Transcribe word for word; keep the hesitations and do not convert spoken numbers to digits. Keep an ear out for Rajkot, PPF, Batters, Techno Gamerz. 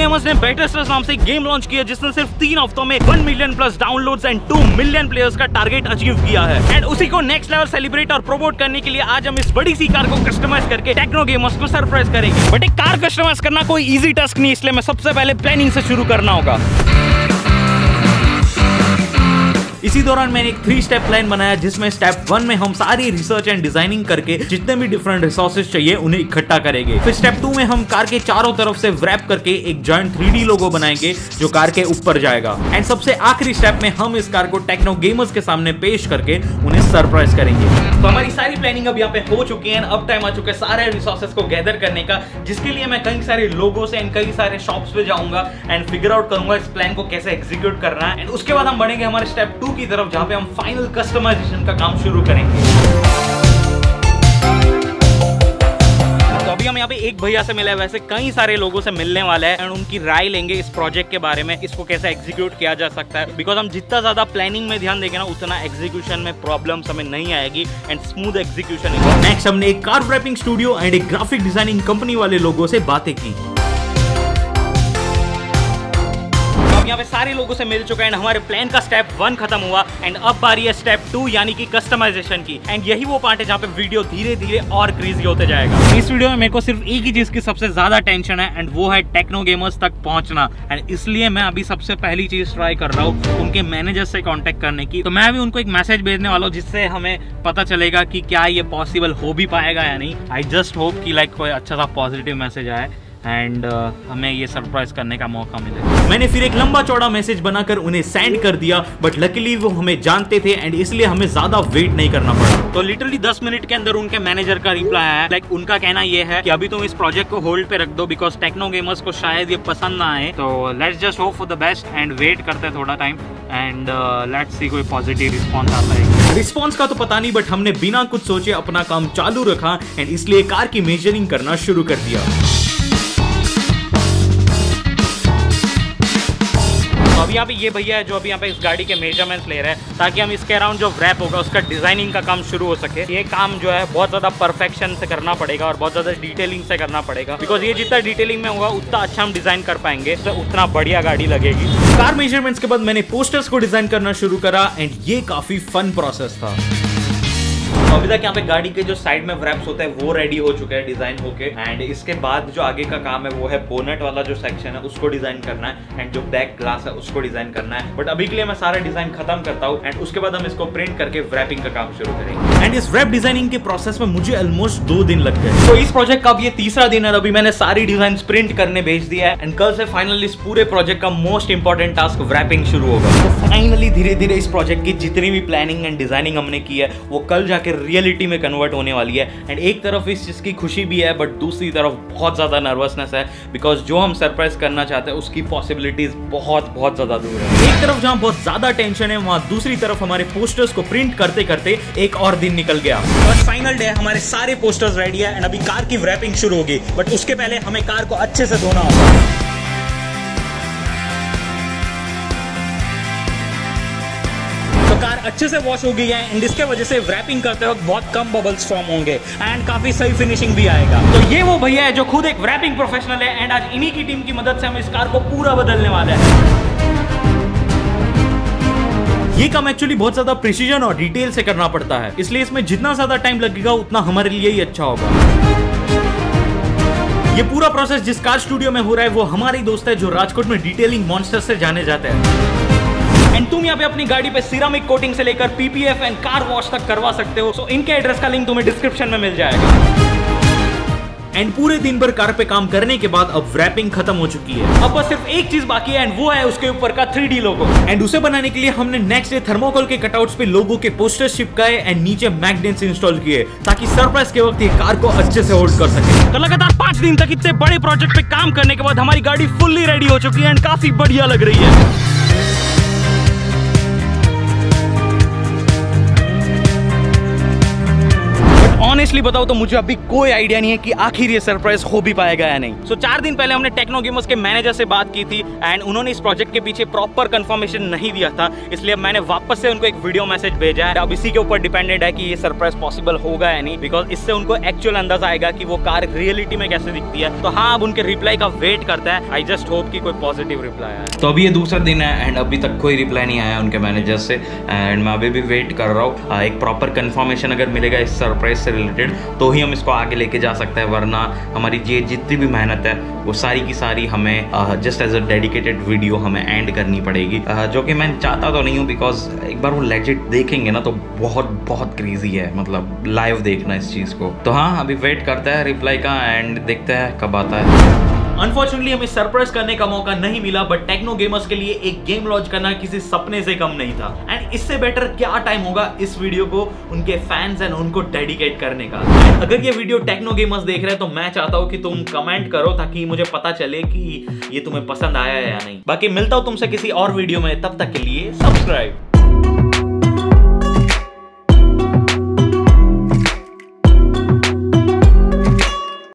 Gamers ने batters नाम से गेम लॉन्च किया जिसने सिर्फ तीन हफ्तों में one million plus downloads and two million players का टारगेट अचीव किया है। एंड उसी को नेक्स्ट लेवल सेलिब्रेट और प्रमोट करने के लिए आज हम इस बड़ी सी कार को कस्टमाइज करके टेक्नो गेमर्स को सरप्राइज करेंगे। बट एक कार कस्टमाइज करना कोई इजी टास्क नहीं, इसलिए मैं सबसे पहले प्लानिंग से शुरू करना होगा। इसी दौरान मैंने एक थ्री स्टेप प्लान बनाया जिसमें स्टेप वन में हम सारी रिसर्च एंड डिजाइनिंग करके जितने भी डिफरेंट रिसोर्सेज चाहिए उन्हें इकट्ठा करेंगे। फिर स्टेप टू में हम कार के चारों तरफ से रैप करके एक जॉइंट थ्री डी लोगो बनाएंगे जो कार के ऊपर जाएगा। एंड सबसे आखिरी स्टेप में हम इस कार को टेक्नो गेमर्स के सामने पेश करके उन्हें सरप्राइज करेंगे। तो हमारी सारी प्लानिंग अब यहाँ पे हो चुकी है। अब टाइम आ चुका है सारे रिसोर्सेज को गैदर करने का, जिसके लिए मैं कई सारे लोगों से एंड कई सारे शॉप्स पे जाऊंगा एंड फिगर आउट करूंगा इस प्लान को कैसे एग्जीक्यूट करना है। एंड उसके बाद हम बढ़ेंगे हमारे स्टेप टू की तरफ जहां पे हम फाइनल कस्टमाइजेशन का काम शुरू करेंगे। अभी हम यहाँ पे एक भैया से मिला है, वैसे कई सारे लोगों से मिलने वाला है एंड उनकी राय लेंगे इस प्रोजेक्ट के बारे में, इसको कैसे एग्जीक्यूट किया जा सकता है। बिकॉज हम जितना ज्यादा प्लानिंग में ध्यान देंगे ना उतना एग्जीक्यूशन में प्रॉब्लम हमें नहीं आएगी एंड स्मूथ एग्जीक्यूशन होगा। नेक्स्ट हमने एक कार रैपिंग स्टूडियो एंड एक ग्राफिक डिजाइनिंग कंपनी वाले लोगों से बातें की। यहाँ पे सारे लोगों से मिल चुका है एंड हमारे प्लान का स्टेप वन खत्म हुआ एंड अब बारी है स्टेप टू यानी कि कस्टमाइजेशन की। एंड यही वो पार्ट है जहाँ पे वीडियो धीरे धीरे और क्रेजी होते जाएगा। इस वीडियो में मेरे को सिर्फ एक ही चीज की सबसे ज्यादा टेंशन है एंड वो है टेक्नो गेमर्स तक पहुंचना। एंड इसलिए मैं अभी सबसे पहली चीज ट्राई कर रहा हूँ उनके मैनेजर से कॉन्टेक्ट करने की। तो मैं अभी उनको एक मैसेज भेजने वाला हूँ जिससे हमें पता चलेगा कि क्या ये पॉसिबल हो भी पाएगा या नहीं। आई जस्ट होप कि लाइक कोई अच्छा सा पॉजिटिव मैसेज आए एंड uh, हमें ये सरप्राइज करने का मौका मिले। मैंने फिर एक लंबा चौड़ा मैसेज बनाकर उन्हें सेंड कर दिया, बट लकीली वो हमें जानते थे एंड इसलिए हमें ज्यादा वेट नहीं करना पड़ा। तो लिटरली दस मिनट के अंदर उनके मैनेजर का रिप्लाई आया। लाइक उनका कहना ये है कि अभी तुम इस प्रोजेक्ट को होल्ड पे रख दो बिकॉज टेक्नो गेमर्स को शायद ये पसंद ना आए। तो let's just hope for the best and wait करते हैं थोड़ा टाइम एंड लेट्स सी कोई पॉजिटिव रिस्पॉन्स आता है। रिस्पॉन्स का तो पता नहीं, बट हमने बिना कुछ सोचे अपना काम चालू रखा एंड इसलिए कार की मेजरिंग करना शुरू कर दिया। अभी यहाँ पे ये भैया है जो अभी यहाँ पे इस गाड़ी के मेजरमेंट्स ले रहे हैं ताकि हम इसके अराउंड जो रैप होगा उसका डिजाइनिंग का काम शुरू हो सके। ये काम जो है बहुत ज़्यादा परफेक्शन से करना पड़ेगा और बहुत ज़्यादा डिटेलिंग से करना पड़ेगा बिकॉज ये जितना डिटेलिंग में होगा उतना अच्छा हम डिजाइन कर पाएंगे तो उतना बढ़िया गाड़ी लगेगी। कार मेजरमेंट्स के बाद मैंने पोस्टर्स को डिजाइन करना शुरू करा एंड ये काफ़ी फन प्रोसेस था। अभी तक यहाँ पे गाड़ी के जो साइड में व्रैप्स होता है वो रेडी हो चुका है डिजाइन होके एंड इसके बाद जो आगे का काम है वो है बोनेट वाला जो सेक्शन है उसको डिजाइन करना है एंड जो बैक ग्लास है उसको डिजाइन करना है। बट अभी के लिए मैं सारा डिजाइन खत्म करता हूँ एंड उसके बाद हम इसको प्रिंट करके व्रैपिंग का काम शुरू करेंगे। एंड इस रैप डिजाइनिंग के प्रोसेस में मुझे ऑलमोस्ट दो दिन लग गए। तो इस प्रोजेक्ट का अब ये तीसरा दिन है। अभी मैंने सारी डिजाइन प्रिंट करने भेज दिया है एंड कल से फाइनली इस पूरे प्रोजेक्ट का मोस्ट इंपॉर्टेंट टास्क रैपिंग शुरू होगा। तो फाइनली धीरे धीरे इस प्रोजेक्ट की जितनी भी प्लानिंग एंड डिजाइनिंग हमने की है वो कल जाके रियलिटी में कन्वर्ट होने वाली है। एंड एक तरफ इस चीज़ की खुशी भी है बट दूसरी तरफ बहुत ज़्यादा नर्वसनेस है बिकॉज जो हम सरप्राइज करना चाहते हैं उसकी पॉसिबिलिटीज बहुत बहुत ज़्यादा दूर है। एक तरफ जहाँ बहुत ज़्यादा टेंशन है वहाँ दूसरी तरफ हमारे पोस्टर्स को प्रिंट करते करते एक और दिन निकल गया और फाइनल डे हमारे सारे पोस्टर्स रेडी है एंड अभी कार की रैपिंग शुरू होगी। बट उसके पहले हमें कार को अच्छे से धोना होगा। अच्छे से वॉश हो गई है एंड इसके वजह से रैपिंग करते वक्त बहुत कम बबल्स फॉर्म होंगे एंड काफी सही फिनिशिंग भी आएगा। तो ये वो भैया है जो खुद एक रैपिंग प्रोफेशनल है एंड आज इन्हीं की टीम की मदद से हम इस कार को पूरा बदलने वाले हैं। ये काम एक्चुअली बहुत ज्यादा प्रिसीजन और डिटेल से करना पड़ता है, इसलिए इसमें जितना ज्यादा टाइम लगेगा उतना हमारे लिए ही अच्छा होगा। ये पूरा प्रोसेस जिस कार स्टूडियो में हो रहा है वो हमारे दोस्त है जो राजकोट में डिटेलिंग मॉन्स्टर से जाने जाते हैं। एंड तुम यहाँ पे अपनी गाड़ी पे सिरामिक कोटिंग से लेकर पीपीएफ एंड कार वॉश तक करवा सकते हो। सो इनके एड्रेस का लिंक तुम्हें डिस्क्रिप्शन में मिल जाएगा। एंड पूरे दिन भर कार पे काम करने के बाद अब रैपिंग खत्म हो चुकी है। अब बस सिर्फ एक चीज बाकी है एंड वो है उसके ऊपर का थ्री डी लोगो। एंड उसे बनाने के लिए हमने नेक्स्ट डे थर्मोकोल के कटआउट्स पे लोगो के पोस्टर्स चिपकाए एंड नीचे मैग्नेट्स इंस्टॉल किए ताकि सरप्राइज के वक्त ये कार को अच्छे से होल्ड कर सके। तो लगातार पांच दिन तक इतने बड़े प्रोजेक्ट पे काम करने के बाद हमारी गाड़ी फुल्ली रेडी हो चुकी है एंड काफी बढ़िया लग रही है। ऑनेस्टली बताओ तो मुझे अभी कोई आइडिया नहीं है कि आखिर ये सरप्राइज हो भी पाएगा या नहीं। सो so, चार दिन पहले हमने टेक्नो गेमर्स के मैनेजर से बात की थी एंड उन्होंने इस प्रोजेक्ट के पीछे प्रॉपर कंफर्मेशन नहीं दिया था, इसलिए मैंने वापस से उनको एक वीडियो मैसेज भेजा है। अब इसी के ऊपर डिपेंडेड है कि ये सरप्राइज पॉसिबल होगा या नहीं, बिकॉज इससे उनको एक्चुअल अंदाजा आएगा कि वो कार रियलिटी में कैसे दिखती है। तो हाँ, अब उनके रिप्लाई का वेट करता है। आई जस्ट होप कि कोई पॉजिटिव रिप्लाई आया। तो अभी ये दूसरा दिन है एंड अभी तक कोई रिप्लाई नहीं आया उनके मैनेजर से एंड मैं अभी भी वेट कर रहा हूँ। एक प्रॉपर कंफर्मेशन अगर मिलेगा इस सरप्राइज से रिलेटेड तो ही हम इसको आगे लेके जा सकते हैं, वरना हमारी ये जितनी भी मेहनत है वो सारी की सारी हमें just as a dedicated video हमें एंड करनी पड़ेगी, uh, जो कि मैं चाहता तो नहीं हूँ। बिकॉज एक बार वो लेजिट देखेंगे ना तो बहुत बहुत क्रेजी है, मतलब लाइव देखना इस चीज़ को। तो हाँ, अभी वेट करता है रिप्लाई का एंड देखते हैं कब आता है। अनफॉर्चुनेटली हमें सरप्राइज करने का मौका नहीं मिला, बट टेक्नो गेमर्स के लिए एक गेम लॉन्च करना किसी सपने से कम नहीं था एंड इससे बेटर क्या टाइम होगा इस वीडियो को उनके फैंस एंड उनको डेडिकेट करने का। अगर ये वीडियो टेक्नो गेमर्स देख रहे हैं तो मैं चाहता हूँ कि तुम कमेंट करो ताकि मुझे पता चले कि ये तुम्हें पसंद आया है या नहीं। बाकी मिलता हूँ तुमसे किसी और वीडियो में, तब तक के लिए सब्सक्राइब।